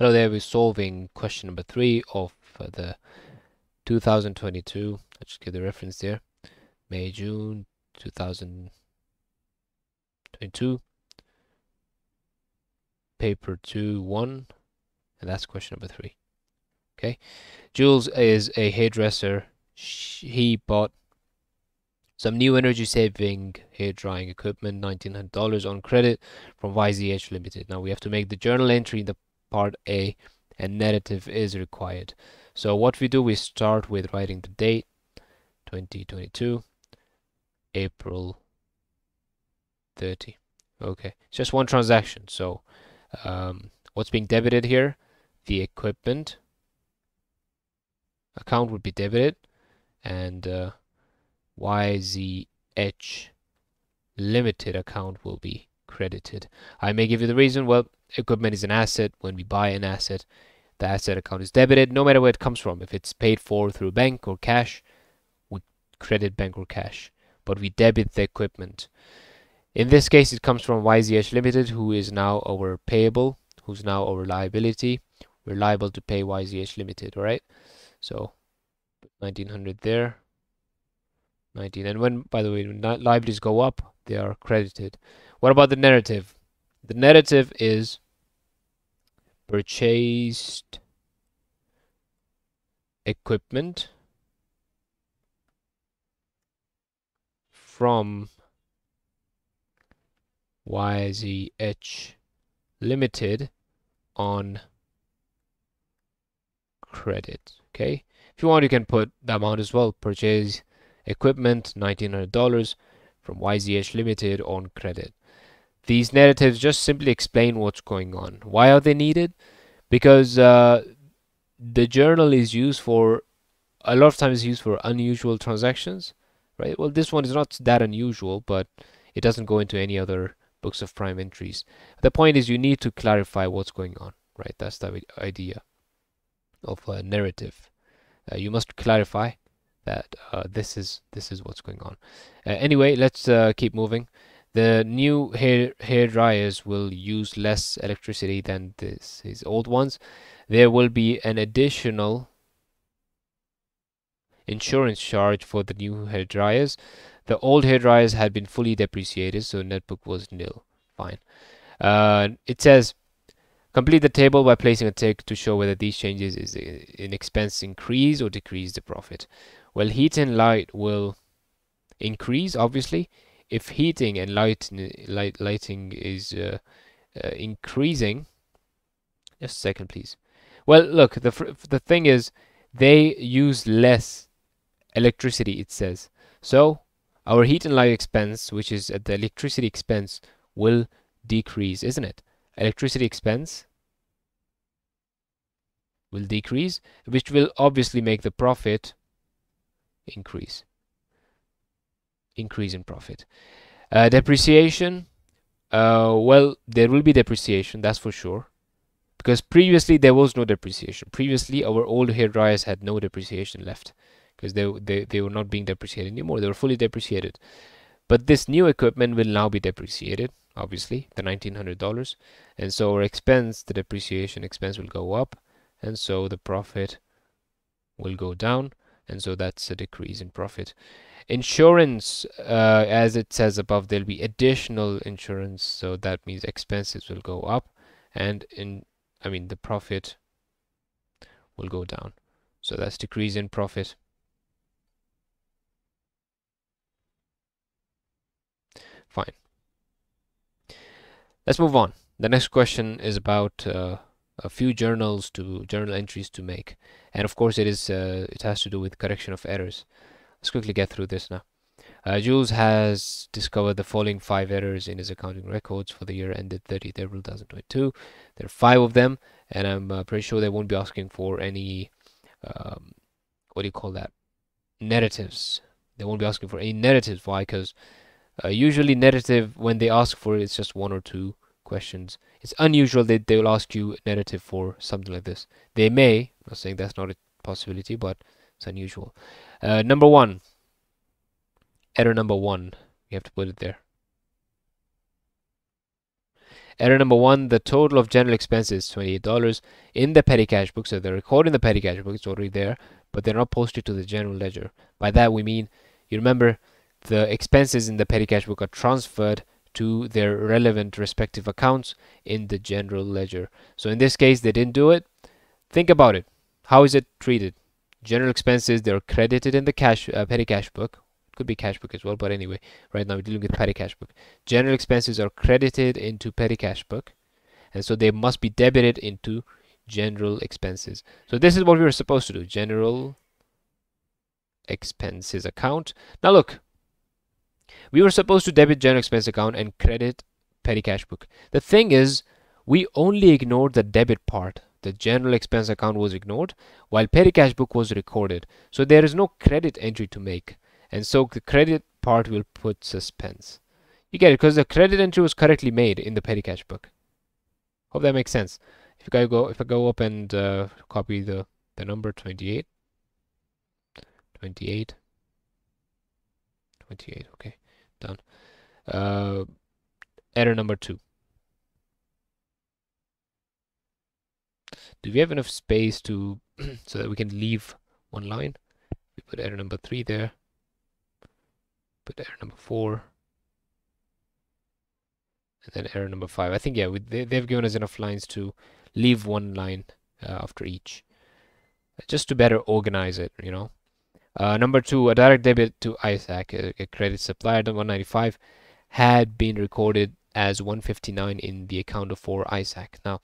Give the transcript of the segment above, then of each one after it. Hello there, we're solving question number 3 of the 2022, I'll just give the reference there, May, June 2022, paper 2-1, and that's question number 3. Okay, Jules is a hairdresser. He bought some new energy saving hair drying equipment, $1,900 on credit from YZH Limited. Now we have to make the journal entry in the part A, and narrative is required. So what we do, we start with writing the date, 2022, April 30. Okay, it's just one transaction. So what's being debited here? The equipment account would be debited, and YZH Limited account will be credited. I may give you the reason. Well, equipment is an asset. When we buy an asset, the asset account is debited, no matter where it comes from. If it's paid for through bank or cash, we credit bank or cash, but we debit the equipment. In this case, it comes from YZH Limited, who is now our payable, who's now our liability. We're liable to pay YZH Limited, all right? So 1900 there, 19. And when, by the way, when liabilities go up, they are credited. What about the narrative? The narrative is purchased equipment from YZH Limited on credit. Okay, if you want, you can put the amount as well. Purchase equipment $1,900 from YZH Limited on credit. These narratives just simply explain what's going on. Why are they needed? Because the journal is used for, a lot of times used for unusual transactions, right? Well, this one is not that unusual, but it doesn't go into any other books of prime entries. The point is you need to clarify what's going on, right? That's the idea of a narrative. You must clarify that this is what's going on. Anyway, let's keep moving. The new hair dryers will use less electricity than these old ones. There will be an additional insurance charge for the new hair dryers. The old hair dryers had been fully depreciated, so net book was nil. Fine. It says complete the table by placing a tick to show whether these changes is in expense increase or decrease the profit. Well, heat and light will increase, obviously. If heating and lighting is increasing, just a second, please. Well, look, the thing is, they use less electricity, it says. So our heat and light expense, which is at the electricity expense, will decrease, isn't it? Electricity expense will decrease, which will obviously make the profit increase. Increase in profit. Depreciation, well, there will be depreciation, that's for sure, because previously there was no depreciation. Previously our old hair dryers had no depreciation left, because they were not being depreciated anymore. They were fully depreciated. But this new equipment will now be depreciated, obviously, the $1,900, and so our expense, the depreciation expense, will go up, and so the profit will go down, and so that's a decrease in profit. Insurance, as it says above, there'll be additional insurance, so that means expenses will go up, and the profit will go down. So that's decrease in profit. Fine. Let's move on. The next question is about a few journal entries to make, and of course it is it has to do with correction of errors. Let's quickly get through this now. Jules has discovered the following 5 errors in his accounting records for the year ended 30th April 2022. There are 5 of them, and I'm pretty sure they won't be asking for any narratives. They won't be asking for any narratives. Why? Because usually narrative, when they ask for it, it's just 1 or 2 questions. It's unusual that they will ask you narrative for something like this. They may, I'm not saying that's not a possibility, but it's unusual. Error number 1, you have to put it there. Error number one, the total of general expenses is $28 in the petty cash book. So they're recording the petty cash book, it's already there, but they're not posted to the general ledger. By that we mean, you remember, the expenses in the petty cash book are transferred to their relevant respective accounts in the general ledger. So in this case, they didn't do it. Think about it. How is it treated? General expenses, they're credited in the cash petty cash book. It could be cash book as well, but anyway, right now we're dealing with petty cash book. General expenses are credited into petty cash book, and so they must be debited into general expenses. So this is what we were supposed to do. General expenses account. Now look, we were supposed to debit general expense account and credit petty cash book. The thing is, we only ignored the debit part. The general expense account was ignored while petty cash book was recorded. So there is no credit entry to make. And so the credit part will put suspense. You get it, because the credit entry was correctly made in the petty cash book. Hope that makes sense. If I go up and copy the number 28, okay, done. Error number two. Do we have enough space to so that we can leave one line? We put error number 3 there. Put error number 4. And then error number 5. I think, yeah, they've given us enough lines to leave one line after each, just to better organize it, you know. Number 2, a direct debit to Isaac, a credit supplier, 195, had been recorded as 159 in the account for Isaac. Now,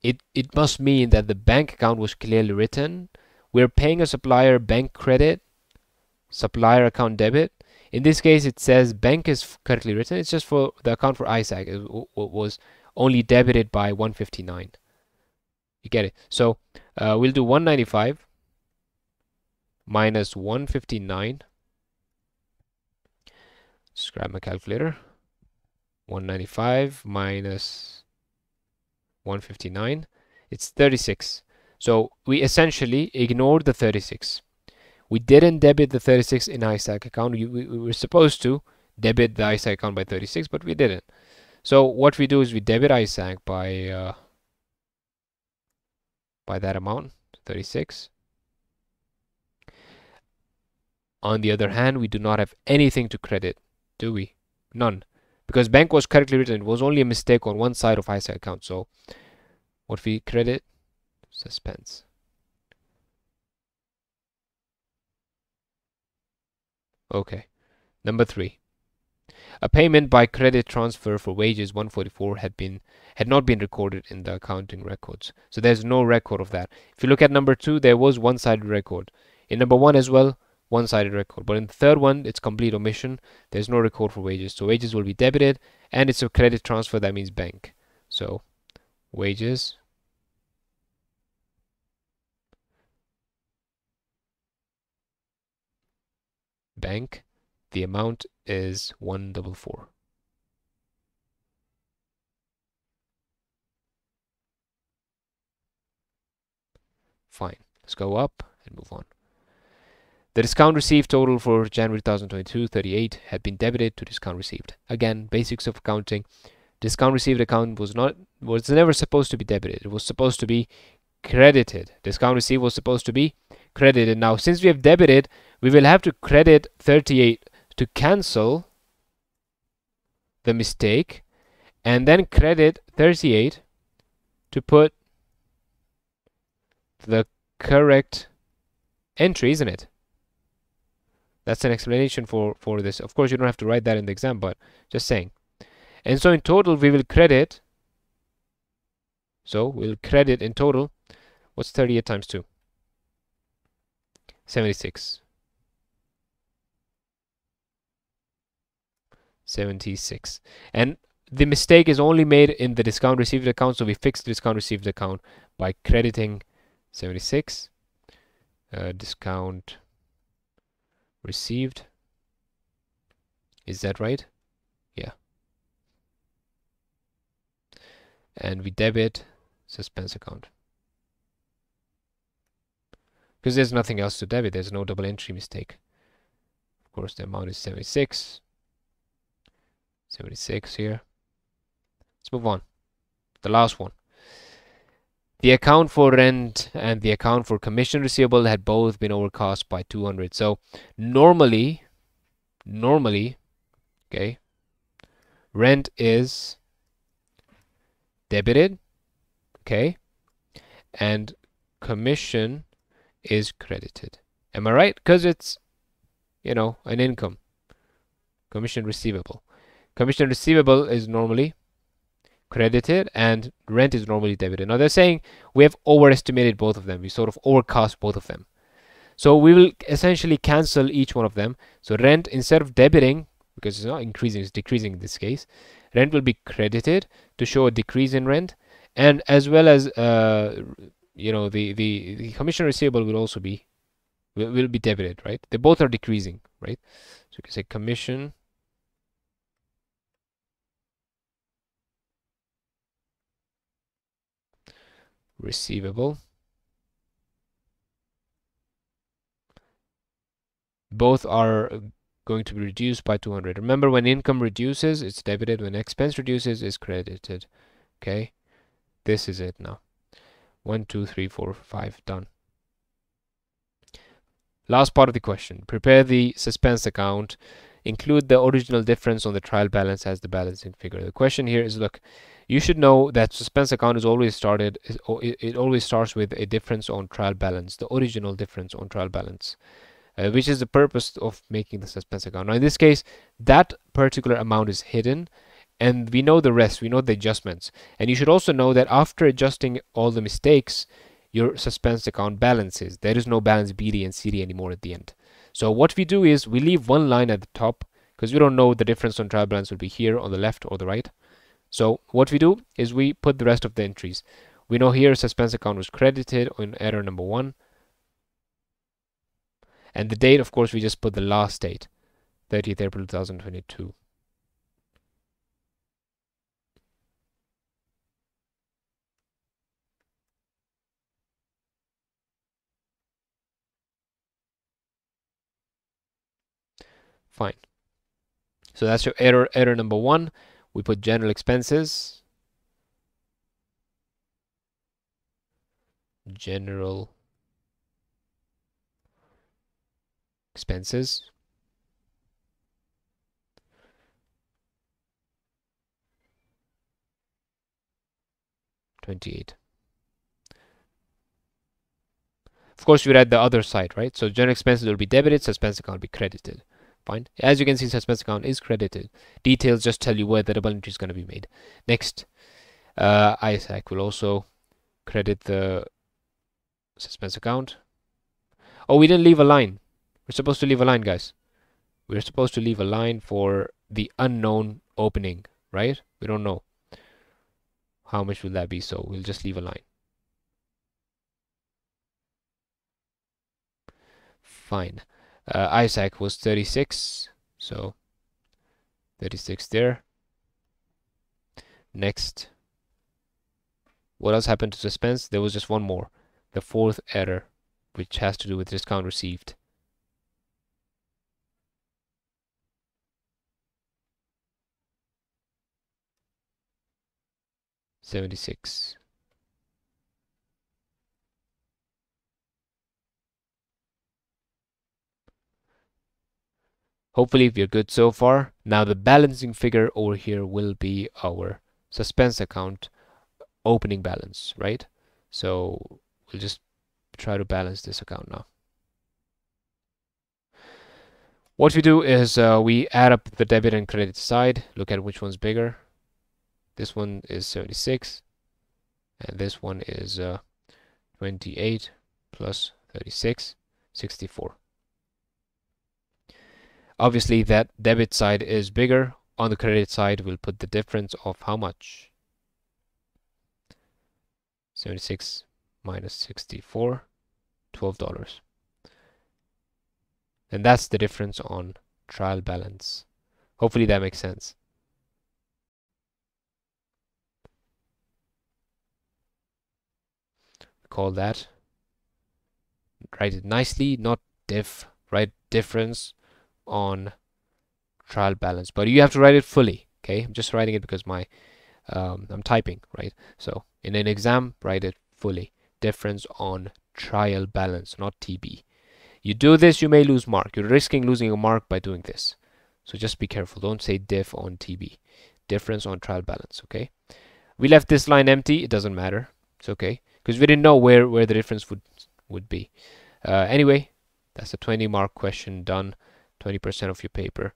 it must mean that the bank account was clearly written. We're paying a supplier bank credit, supplier account debit. In this case, it says bank is correctly written. It's just for the account for Isaac. It was only debited by 159. You get it? So we'll do 195 minus 159. Just grab my calculator. 195 minus 159, it's 36. So we essentially ignored the 36. We didn't debit the 36 in Isaac account. We were supposed to debit the Isaac account by 36, but we didn't. So what we do is we debit Isaac by that amount, 36. On the other hand, we do not have anything to credit, do we? None. Because bank was correctly written, it was only a mistake on one side of Isaac account. So what we credit, suspense. Okay, number 3, a payment by credit transfer for wages 144 had not been recorded in the accounting records. So there's no record of that. If you look at number 2, there was one-sided record. In number 1 as well, one-sided record, but in the third one it's complete omission. There's no record for wages, so wages will be debited, and it's a credit transfer, that means bank. So wages bank, the amount is 144. Fine, let's go up and move on. The discount received total for January 2022, 38, had been debited to discount received. Again, basics of accounting. Discount received account was never supposed to be debited. It was supposed to be credited. Discount received was supposed to be credited. Now, since we have debited, we will have to credit 38 to cancel the mistake, and then credit 38 to put the correct entry, isn't it? That's an explanation for this. Of course, you don't have to write that in the exam, but just saying. And so in total, we will credit. So we'll credit in total. What's 38 times 2? 76. 76. And the mistake is only made in the discount received account, so we fix the discount received account by crediting 76. Discount received, is that right? Yeah. And we debit suspense account, because there's nothing else to debit. There's no double entry mistake. Of course, the amount is 76 here, Let's move on. The last one. The account for rent and the account for commission receivable had both been overcast by 200. So normally, okay, rent is debited, okay, and commission is credited. Am I right? Because it's, you know, an income. Commission receivable. Commission receivable is normally credited and rent is normally debited. Now they're saying we have overestimated both of them. We sort of overcast both of them. So we will essentially cancel each one of them. So rent, instead of debiting, because it's not increasing, it's decreasing in this case, rent will be credited to show a decrease in rent, and as well as you know, the commission receivable will also be will be debited, right? They both are decreasing, right? So you can say commission receivable, both are going to be reduced by 200. Remember, when income reduces, it's debited. When expense reduces, it's credited. Okay, this is it now. 1, 2, 3, 4, 5. Done. Last part of the question. Prepare the suspense account. Include the original difference on the trial balance as the balancing figure. The question here is, look, you should know that suspense account is always started, it always starts with a difference on trial balance, the original difference on trial balance, which is the purpose of making the suspense account. Now in this case, that particular amount is hidden, and we know the rest, we know the adjustments. And you should also know that after adjusting all the mistakes, your suspense account balances. There is no balance BD and CD anymore at the end. So what we do is we leave one line at the top because we don't know the difference on trial balance will be here on the left or the right. So what we do is we put the rest of the entries. We know here suspense account was credited on error number 1. And the date, of course, we just put the last date, 30th April 2022. Fine. So that's your error number 1. We put general expenses. General expenses. $28. Of course, we're at the other side, right? So general expenses will be debited, suspense account will be credited. Fine. As you can see, suspense account is credited. Details just tell you where the double entry is going to be made. Next, Isaac will also credit the suspense account. Oh, we didn't leave a line. We're supposed to leave a line, guys. We're supposed to leave a line for the unknown opening, right? We don't know how much will that be, so we'll just leave a line. Fine. Isaac was 36, so 36 there. Next, what else happened to suspense? There was just one more, the 4th error, which has to do with discount received. $76. Hopefully we're good so far. Now the balancing figure over here will be our suspense account opening balance, right? So we'll just try to balance this account now. What we do is we add up the debit and credit side, look at which one's bigger. This one is 76 and this one is 28 plus 36, 64. Obviously, that debit side is bigger. On the credit side, we'll put the difference of how much? 76 minus 64, $12. And that's the difference on trial balance. Hopefully that makes sense. Call that. Write it nicely, not diff, right? Difference on trial balance, but you have to write it fully. Okay, I'm just writing it because my I'm typing, right? So in an exam, write it fully. Difference on trial balance, not TB. You do this, you may lose mark. You're risking losing a mark by doing this. So just be careful. Don't say diff on TB. Difference on trial balance, okay? We left this line empty. It doesn't matter. It's okay. Because we didn't know where the difference would be. Anyway, that's a 20 mark question done. 20% of your paper.